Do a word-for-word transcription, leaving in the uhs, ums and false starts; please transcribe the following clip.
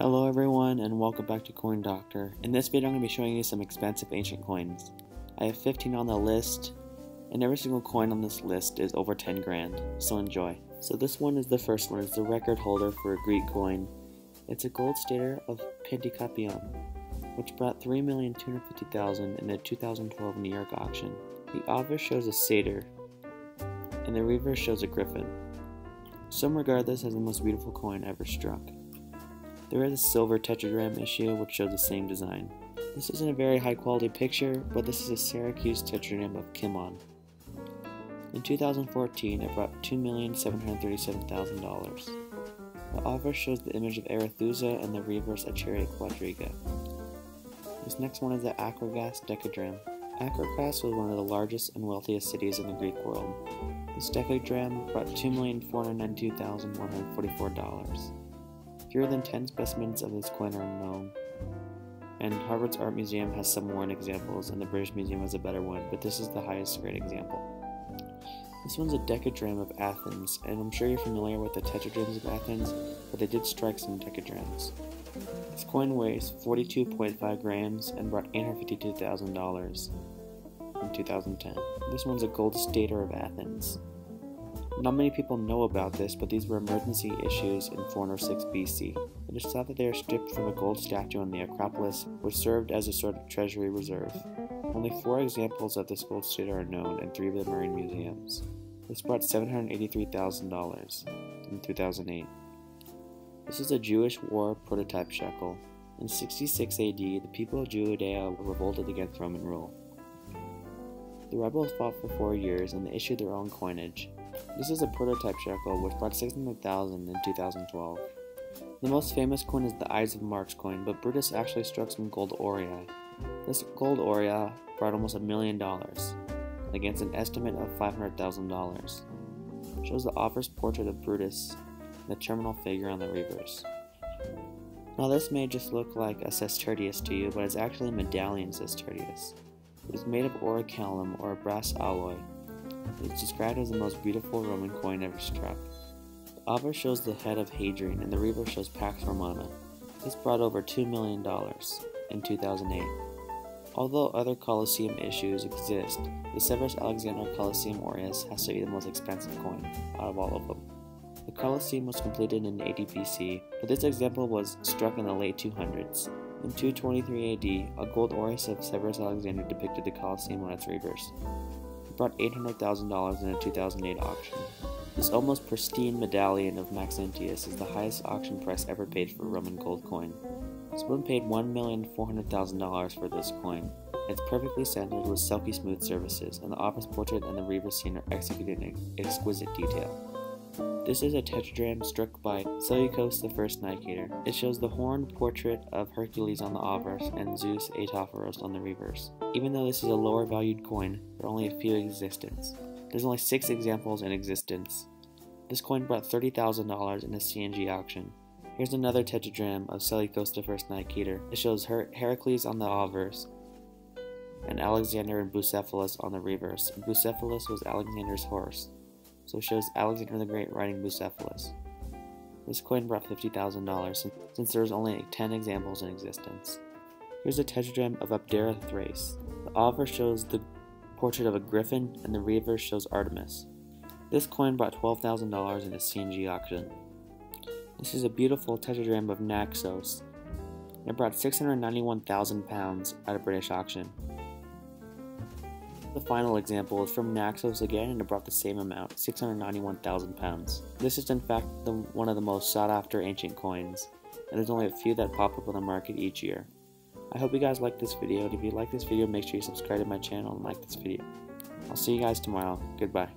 Hello everyone and welcome back to Coin Doctor. In this video I'm going to be showing you some expensive ancient coins. I have fifteen on the list, and every single coin on this list is over ten grand, so enjoy. So this one is the first one. It's the record holder for a Greek coin. It's a gold stater of Pantikapaion, which brought three million two hundred fifty thousand in the two thousand twelve New York auction. The obverse shows a satyr, and the reverse shows a griffin. Some regard this as the most beautiful coin ever struck. There is a silver tetragram issue which shows the same design. This isn't a very high quality picture, but this is a Syracuse tetragram of Kimon. In two thousand fourteen, it brought two million seven hundred thirty-seven thousand dollars. The obverse shows the image of Arethusa and the reverse Acheria Quadriga. This next one is the Acrogas decagram. Acrogas was one of the largest and wealthiest cities in the Greek world. This decagram brought two million four hundred ninety-two thousand one hundred forty-four dollars. Fewer than ten specimens of this coin are known, and Harvard's Art Museum has some worn examples, and the British Museum has a better one, but this is the highest grade example. This one's a decadram of Athens, and I'm sure you're familiar with the tetradrams of Athens, but they did strike some decadrams. This coin weighs forty-two point five grams and brought eight hundred fifty-two thousand dollars in two thousand ten. This one's a gold stater of Athens. Not many people know about this, but these were emergency issues in four hundred six B C. It is thought that they are stripped from a gold statue on the Acropolis, which served as a sort of treasury reserve. Only four examples of this gold stater are known, and three of them are in museums. This brought seven hundred eighty-three thousand dollars in two thousand eight. This is a Jewish war prototype shekel. In sixty-six A D, the people of Judea revolted against Roman rule. The rebels fought for four years, and they issued their own coinage. This is a prototype shekel which brought six hundred thousand dollars in two thousand twelve. The most famous coin is the Ides of March coin, but Brutus actually struck some gold aurei. This gold aurei brought almost a million dollars, against an estimate of five hundred thousand dollars. It shows the obverse portrait of Brutus and the terminal figure on the reverse. Now this may just look like a sestertius to you, but it's actually a medallion sestertius. It is made of orichalcum, or a brass alloy. It's described as the most beautiful Roman coin ever struck. The obverse shows the head of Hadrian, and the reverse shows Pax Romana. This brought over two million dollars in two thousand eight. Although other Colosseum issues exist, the Severus Alexander Colosseum aureus has to be the most expensive coin out of all of them. The Colosseum was completed in eighty B C, but this example was struck in the late two hundreds. In two twenty-three A D, a gold aureus of Severus Alexander depicted the Colosseum on its reverse. Brought eight hundred thousand dollars in a two thousand eight auction. This almost pristine medallion of Maxentius is the highest auction price ever paid for a Roman gold coin. Someone paid one million four hundred thousand dollars for this coin. It's perfectly centered with silky smooth surfaces, and the obverse portrait and the reverse scene are executed in exquisite detail. This is a tetradrachm struck by Seleucus I Nicator. It shows the horned portrait of Hercules on the obverse and Zeus Aetophoros on the reverse. Even though this is a lower valued coin, there are only a few in existence. There's only six examples in existence. This coin brought thirty thousand dollars in a C N G auction. Here's another tetradrachm of Seleucus I Nicator. It shows Her Hercules on the obverse and Alexander and Bucephalus on the reverse. And Bucephalus was Alexander's horse. So it shows Alexander the Great riding Bucephalus. This coin brought fifty thousand dollars since there was only ten examples in existence. Here's a tetradrachm of Abdera Thrace. The obverse shows the portrait of a griffin, and the reverse shows Artemis. This coin brought twelve thousand dollars in a C N G auction. This is a beautiful tetradrachm of Naxos. It brought six hundred ninety-one thousand pounds at a British auction. The final example is from Naxos again, and it brought the same amount, six hundred ninety-one thousand pounds. This is in fact the, one of the most sought after ancient coins, and there's only a few that pop up on the market each year. I hope you guys liked this video, and if you like this video, make sure you subscribe to my channel and like this video. I'll see you guys tomorrow. Goodbye.